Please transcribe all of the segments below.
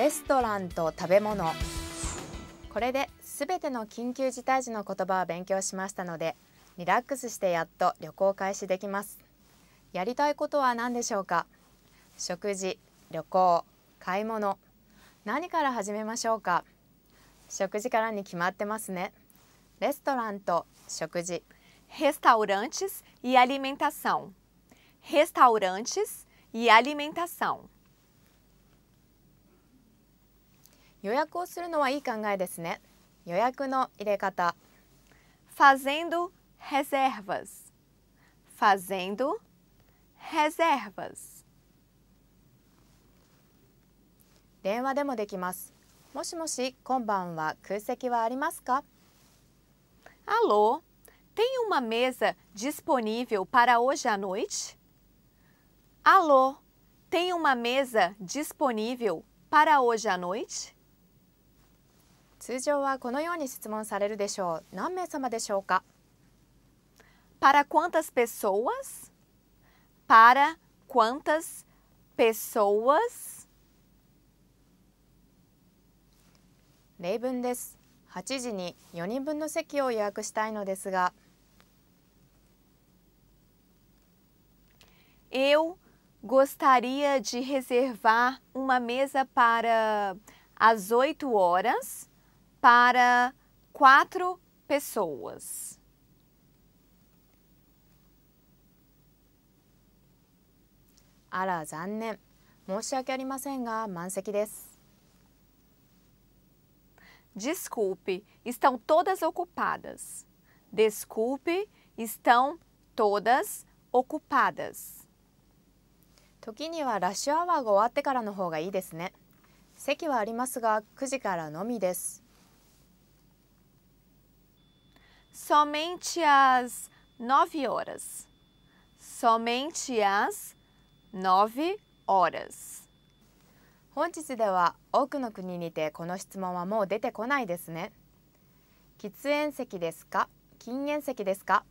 レストランと食べ物、これで全ての緊急事態時の言葉を勉強しましたので、リラックスしてやっと旅行開始できます。やりたいことは何でしょうか？食事、旅行、買い物、何から始めましょうか？食事からに決まってますね。レストランと食事。Restaurantes e alimentação. Restaurantes e alimentação. 予約をするのはいい考えですね。予約の入れ方。Fazendo reservas. Fazendo reservas. 電話でもできます。もしもし、今晩は空席はありますか？ Alô, tem uma mesa disponível para hoje à noite? Alô, tem uma mesa disponível para hoje à noite? 通常はこのように質問されるでしょう。何名様でしょうか？ Para quantas pessoas? Para quantas pessoas? 例文です。8時に4人分の席を予約したいのですが。Eu gostaria de reservar uma mesa para as 8 horas.Para 4 pessoas. Ara, 残念。申し訳ありませんが、満席です。Desculpe, estão todas ocupadas. Desculpe, estão todas ocupadas. 時にはラッシュアワーが終わってからの方がいいですね。席はありますが、9時からのみです。Somente às 9 horas. Somente às 9 horas. 本日では多くの国にてこの質問はもう出てこないですね。喫煙席ですか？禁煙席ですか？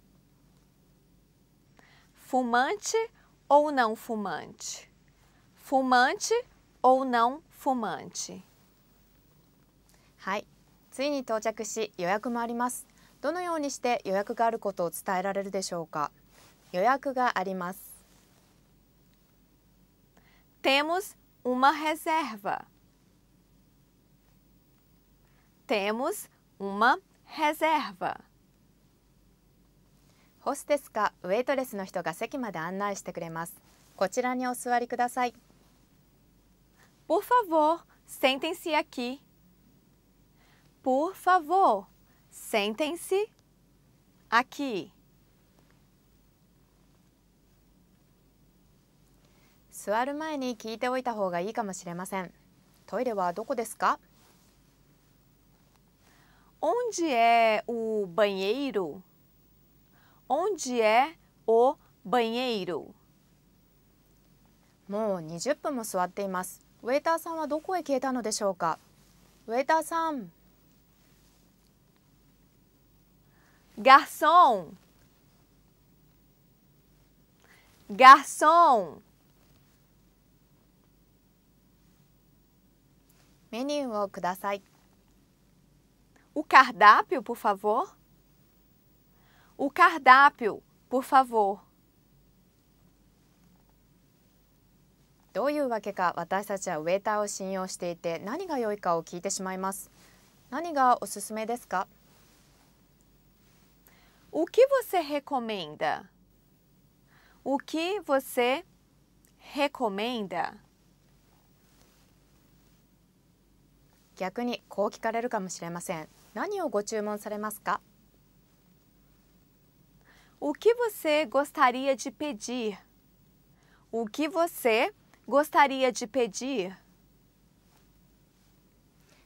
Fumante ou não fumante? Fumante ou não fumante? はい、ついに到着し予約もあります。どのようにして予約があることを伝えられるでしょうか。予約があります。Temos uma reserva. Temos uma reserva. ホステスかウェイトレスの人が席まで案内してくれます。こちらにお座りください。Por favor, sentem-se aqui. Por favor.Sentem-se aqui. 座る前に聞いておいた方がいいかもしれません。トイレはどこですか？ Onde é o banheiro? Onde é o banheiro? もう20分も座っています。ウェイターさんはどこへ消えたのでしょうか？ウェイターさん。Garçom! Garçom! メニューをください。O cardápio, por favor. O cardápio, por favor. どういうわけか私たちはウェイターを信用していて、何が良いかを聞いてしまいます。何がおすすめですか？O que você recomenda? O que você recomenda? 逆にこう聞かれるかもしれません。何をご注文されますか？ O que você gostaria de pedir? O que você gostaria de pedir?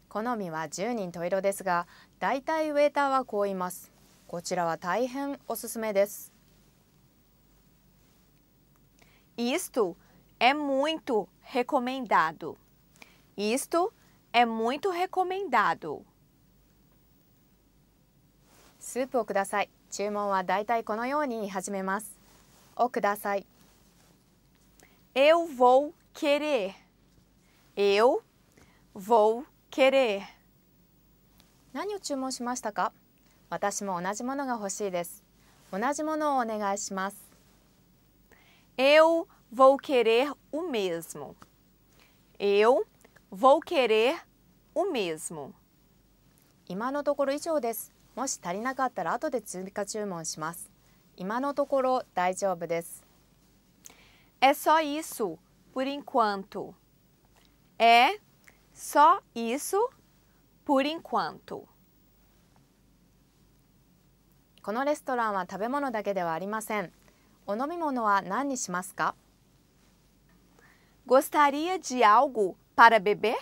好みは10人十色ですが、だいたいウェイターはこう言います。こちらは大変おすすめです。Isto é muito recomendado. Isto é muito recomendado. スープをください。注文はだいたいこのように言い始めます。をください。Eu vou querer. Eu vou querer. 何を注文しましたか？私も同じものが欲しいです。同じものをお願いします。Eu vou querer o mesmo. Eu vou querer o mesmo. 今のところ以上です。もし足りなかったら後で追加注文します。今のところ大丈夫です。É só isso por enquanto. É só isso por enquanto. このレストランは食べ物だけではありません。お飲み物は何にしますか？ Gostaria de algo para beber?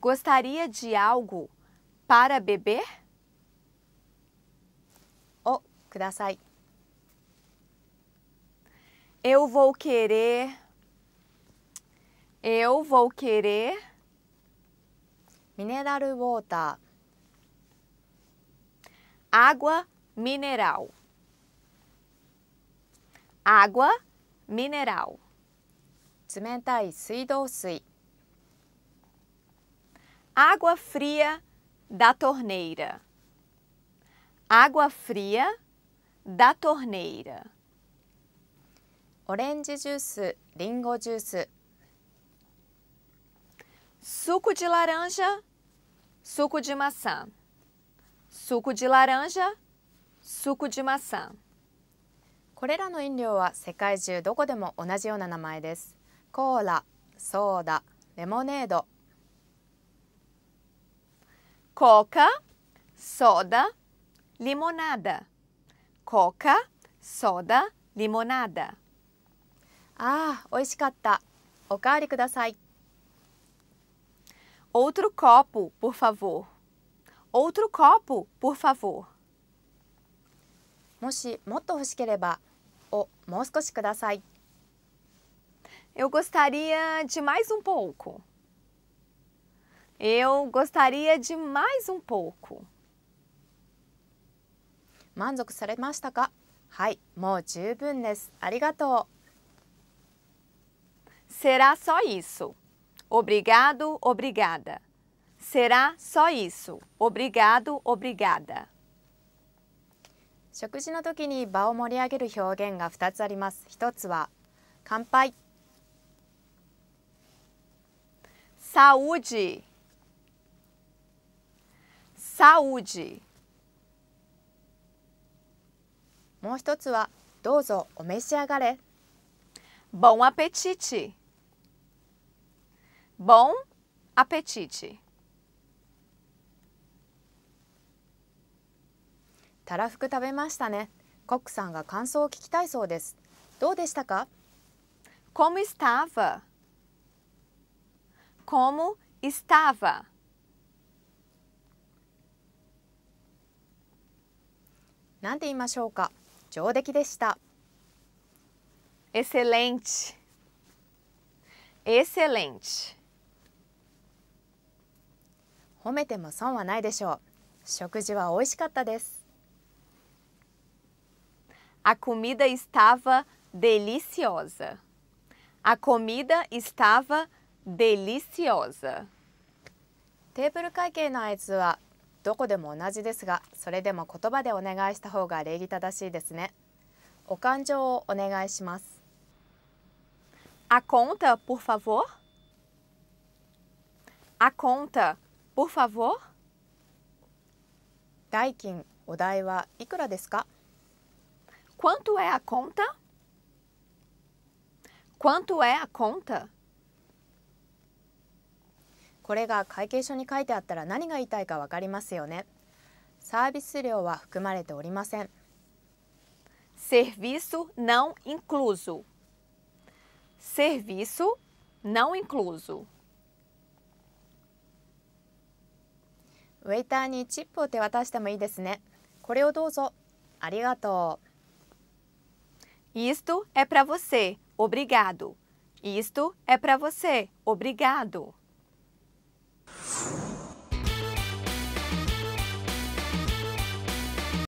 Gostaria de algo para beber? をください。Eu vou querer. Eu vou querer. ミネラルウォーター。Água mineral. Água mineral. 冷たい水道水。Água fria da torneira. Água fria da torneira. オレンジジュース、リンゴジュース。Suco de laranja, suco de maçã. Suco de laranja, suco de maçã. これらの飲料は世界中どこでも同じような名前です。コーラ、ソーダ、レモネード。Coca, soda, limonada. Coca, soda, limonada.ああ、おいしかった。おかわりください。Outro copo, por favor. Outro copo, por favor. もしもっと欲しければ、をもう少しください。Eu gostaria de mais um pouco. Eu gostaria de mais um pouco. 満足されましたか？はい、もう十分です。ありがとう。Será só isso. Obrigado, obrigada. Será só isso. Obrigado, obrigada. 食事の時に場を盛り上げる表現が2つあります。1つは乾杯。Saúde. Saúde. もう一つはどうぞお召し上がれ。Bom apetite.Bom apetite. たらふく食べましたね。コックさんが感想を聞きたいそうです。どうでしたか？ Como estava? Como estava? なんて言いましょうか？上出来でした。Excelente. Excelente. 褒めても損はないでしょう。食事は美味しかったです。A comida estava deliciosa. A comida estava deliciosa. テーブル会計の合図はどこでも同じですが、それでも言葉でお願いした方が礼儀正しいですね。お勘定をお願いします。A conta, por favor. A conta, por favor. 代金、お代はいくらですか？ Quanto é a conta? Quanto é a conta? これが会計書に書いてあったら何が言いたいかわかりますよね。サービス料は含まれておりません。Serviço não incluso. Serviço não incluso. ウェイターにチップを手渡してもいいですね。これをどうぞ。ありがとう。Isto é para você. Obrigado. Isto é para você. Obrigado.